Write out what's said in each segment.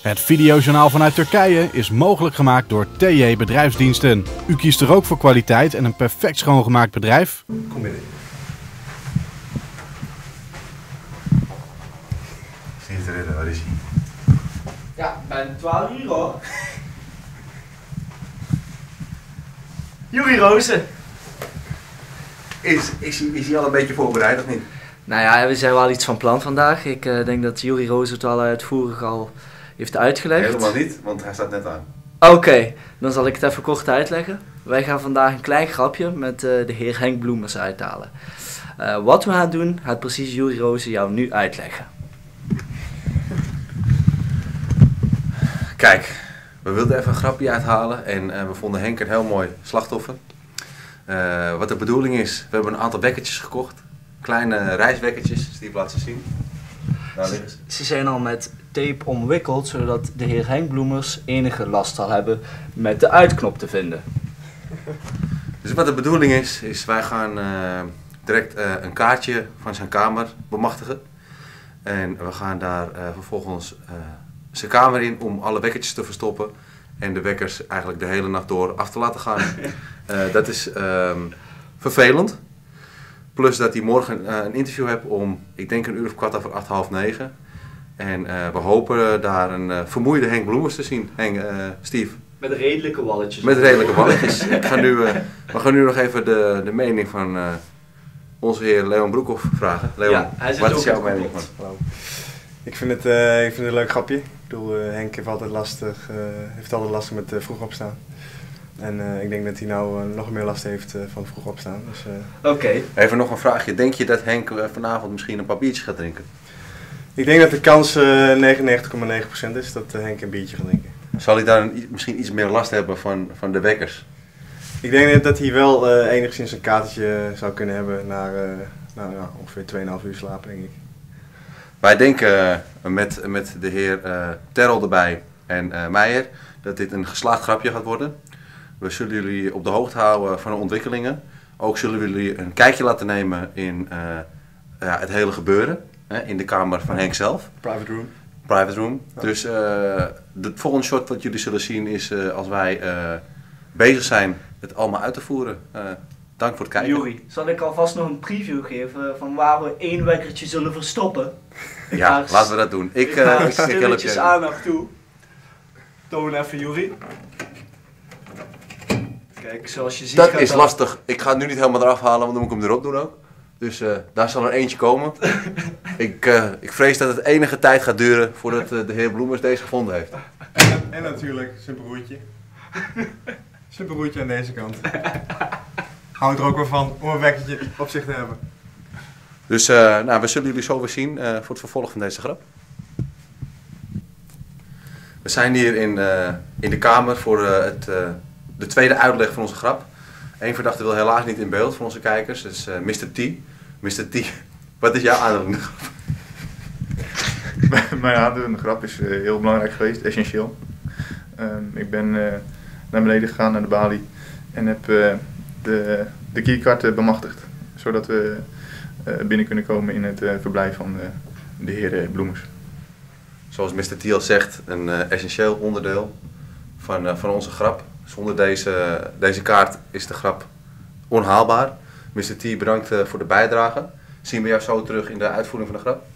Het videojournaal vanuit Turkije is mogelijk gemaakt door TJ Bedrijfsdiensten. U kiest er ook voor kwaliteit en een perfect schoongemaakt bedrijf? Kom binnen. Zie je erin, waar is hij? Ja, bijna 12 uur hoor. Juri Rozen. Is hij al een beetje voorbereid of niet? Nou ja, we zijn wel iets van plan vandaag. Ik denk dat Juri Rozen het wel uitvoerig al heeft uitgelegd. Helemaal niet, want hij staat net aan. Oké, dan zal ik het even kort uitleggen. Wij gaan vandaag een klein grapje met de heer Henk Bloemers uithalen. Wat we gaan doen, gaat precies Juri Rozen jou nu uitleggen. Kijk, we wilden even een grapje uithalen en we vonden Henk een heel mooi slachtoffer. Wat de bedoeling is, we hebben een aantal wekkertjes gekocht. Kleine rijstwekkertjes, die ik laat ze zien. Daar liggen ze. Ze zijn al met tape omwikkeld, zodat de heer Henk Bloemers enige last zal hebben met de uitknop te vinden. Dus wat de bedoeling is wij gaan direct een kaartje van zijn kamer bemachtigen. En we gaan daar vervolgens zijn kamer in om alle wekkertjes te verstoppen. En de wekkers eigenlijk de hele nacht door af te laten gaan. Dat is vervelend. Plus dat hij morgen een interview heeft om, ik denk, 7:15, 8:30. En we hopen daar een vermoeide Henk Bloemers te zien. Henk, Steve. Met redelijke walletjes. Met redelijke walletjes. We gaan nu nog even de mening van onze heer Leon Broekhoff vragen. Leon, ja, wat is jouw mening van? Ik vind het een leuk grapje. Ik bedoel, Henk heeft altijd lastig met vroeg opstaan. En ik denk dat hij nou nog meer last heeft van vroeg opstaan. Dus, Oké. Even nog een vraagje. Denk je dat Henk vanavond misschien een paar biertjes gaat drinken? Ik denk dat de kans 99,9% is dat Henk een biertje gaat drinken. Zal hij daar misschien iets meer last hebben van de wekkers? Ik denk dat hij wel enigszins een katertje zou kunnen hebben na ongeveer 2,5 uur slaap, denk ik. Wij denken met de heer Terrel erbij en Meijer dat dit een geslaagd grapje gaat worden. We zullen jullie op de hoogte houden van de ontwikkelingen. Ook zullen we jullie een kijkje laten nemen in het hele gebeuren. In de kamer van Henk zelf. Private room. Private room. Ja. Dus het volgende shot wat jullie zullen zien is als wij bezig zijn het allemaal uit te voeren. Dank voor het kijken. Juri, zal ik alvast nog een preview geven van waar we één wekkertje zullen verstoppen? Ja, laten we dat doen. Ik help je. Aandacht toe. Toon even, Juri. Kijk, zoals je ziet... Dat is lastig. Ik ga het nu niet helemaal eraf halen, want dan moet ik hem erop doen ook. Dus daar zal er eentje komen. Ik vrees dat het enige tijd gaat duren voordat de heer Bloemers deze gevonden heeft. En natuurlijk zijn broertje. Zijn broertje aan deze kant. Houdt er ook wel van om een wekkertje op zich te hebben. Dus nou, we zullen jullie zo weer zien voor het vervolg van deze grap. We zijn hier in de kamer voor de tweede uitleg van onze grap. Eén verdachte wil helaas niet in beeld van onze kijkers, dat is Mr. T. Mr. T, wat is jouw aandoenende grap? Mijn aandoenende grap is heel belangrijk geweest, essentieel. Ik ben naar beneden gegaan, naar de balie, en heb de keycard bemachtigd, zodat we binnen kunnen komen in het verblijf van de heer Bloemers. Zoals Mr. T al zegt, een essentieel onderdeel van onze grap. Zonder deze kaart is de grap onhaalbaar. Mr. T, bedankt voor de bijdrage. Zien we jou zo terug in de uitvoering van de grap?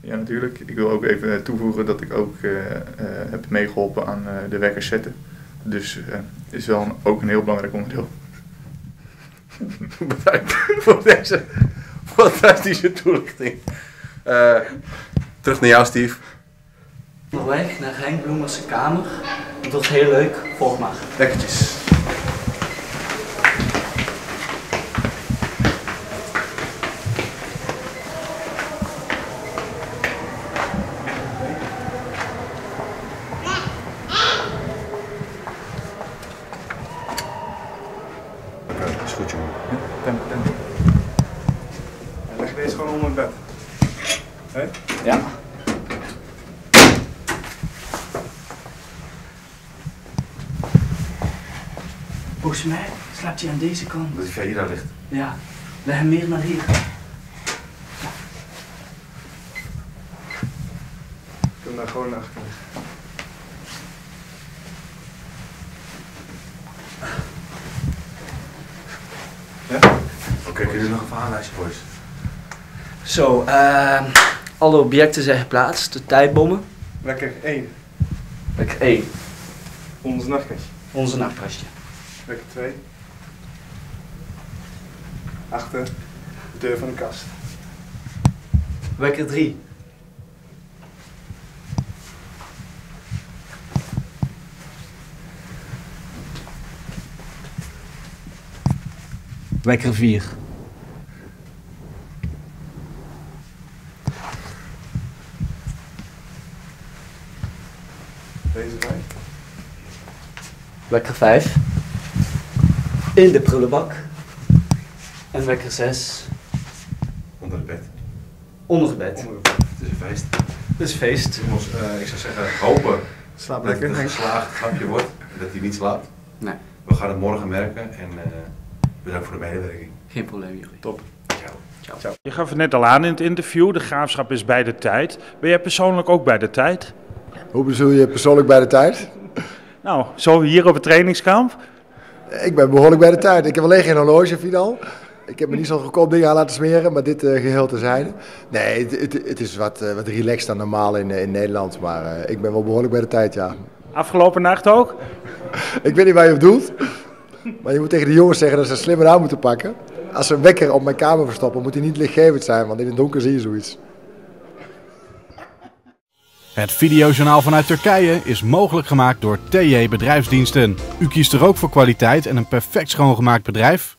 Ja, natuurlijk. Ik wil ook even toevoegen dat ik ook heb meegeholpen aan de wekkers zetten. Dus het is wel ook een heel belangrijk onderdeel. Bedankt voor deze fantastische toelichting. Terug naar jou, Steve. Onderweg naar Henk Bloemers' kamer. Het wordt heel leuk. Volg maar. Lekkertjes. Oké, is goed jongen. Temp. Leg je deze gewoon onder het bed. Hé? Ja. Volgens mij slaapt hij aan deze kant. Dat hij hier daar ligt? Ja, leg hem meer naar hier. Ja. Ik heb hem daar gewoon achter. jullie nog een verhaallijstje, boys? Zo, alle objecten zijn geplaatst, de tijdbommen. Lekker 1. Lekker 1. Onze nachtkastje. Onze nachtkastje. Lekker 2. Achter de deur van de kast. Lekker 3. Wekker 4. Deze 5. Wekker 5. In de prullenbak. En wekker 6. Onder het bed. Onder het bed. Onder het bed. Het is een feest. Het is een feest. Ik zou zeggen, hopen slaap dat het een geslaagd grapje wordt. Dat hij niet slaapt. Nee. We gaan het morgen merken en... bedankt voor de medewerking. Geen probleem, Juri. Top. Ciao. Ciao. Ciao. Je gaf het net al aan in het interview, De Graafschap is bij de tijd. Ben jij persoonlijk ook bij de tijd? Hoe bedoel je persoonlijk bij de tijd? Nou, zo hier op het trainingskamp. Ik ben behoorlijk bij de tijd. Ik heb alleen geen horloge, finaal. Ik heb me niet zo'n goedkoop ding aan laten smeren, maar dit geheel terzijde. Nee, het is wat relaxed dan normaal in Nederland, maar ik ben wel behoorlijk bij de tijd, ja. Afgelopen nacht ook? Ik weet niet waar je op doelt. Maar je moet tegen de jongens zeggen dat ze slimmer aan moeten pakken. Als ze een wekker op mijn kamer verstoppen, moet hij niet lichtgevend zijn, want in het donker zie je zoiets. Het videojournaal vanuit Turkije is mogelijk gemaakt door TJ Bedrijfsdiensten. U kiest er ook voor kwaliteit en een perfect schoongemaakt bedrijf?